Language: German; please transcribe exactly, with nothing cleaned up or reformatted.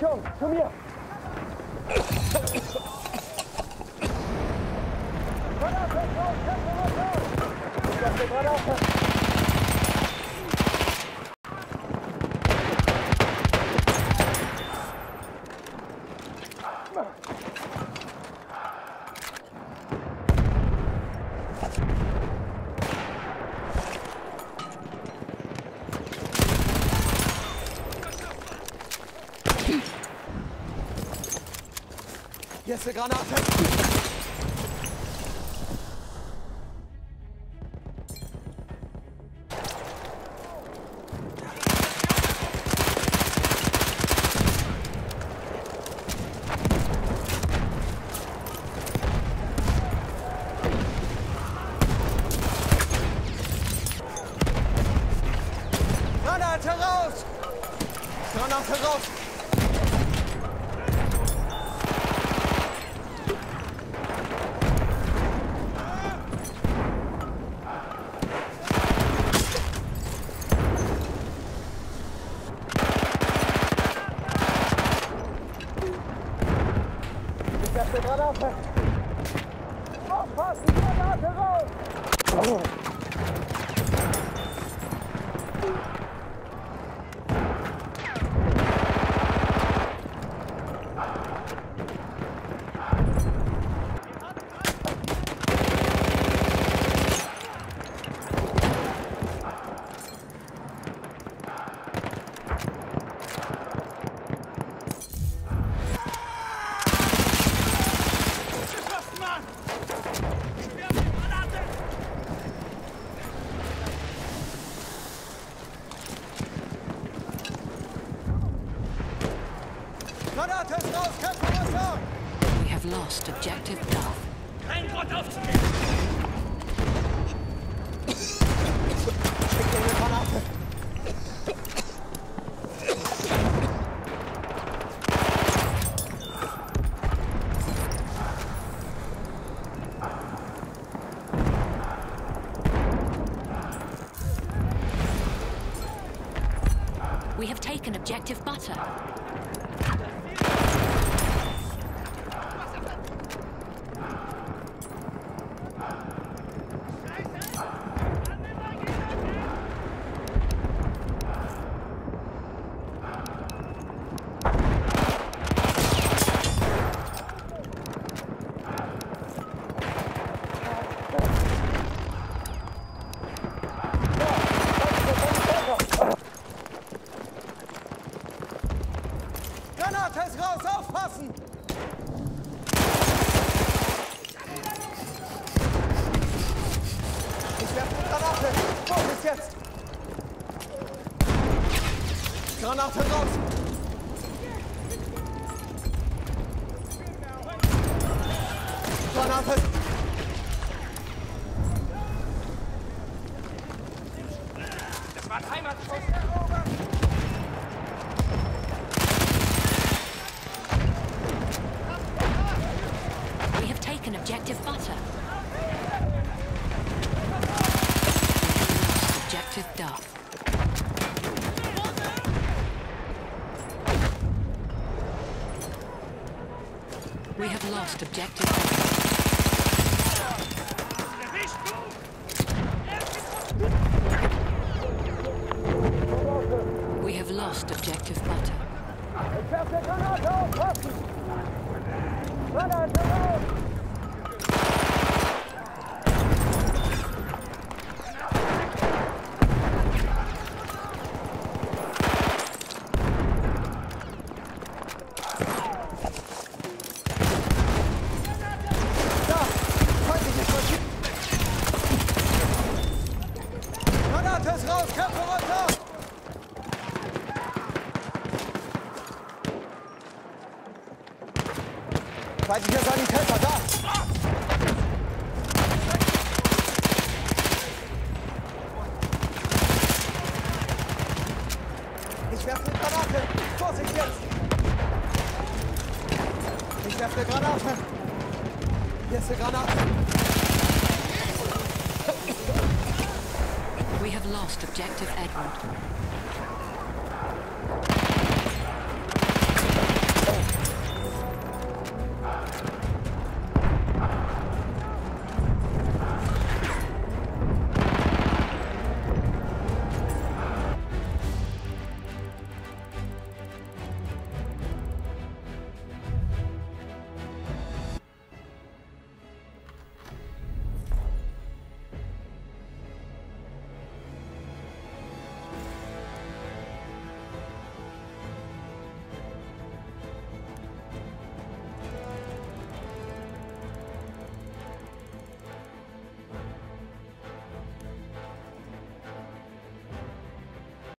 Komm, komm her! Jetzt eine Granate! Granate raus! Granate raus! We have lost objective Duff. Kein Gott aufzunehmen! We have taken objective Butter. Granate raus! Granate! Das war ein Heimatschuss! We have taken objective Butter. Objective Duff. We have lost objective. We have lost objective Butter. Feindlicher Sanitäter, da! Ich werfe eine Granate! Vorsicht jetzt! Ich werfe eine Granate! Hier ist eine Granate! We have lost objective Edward.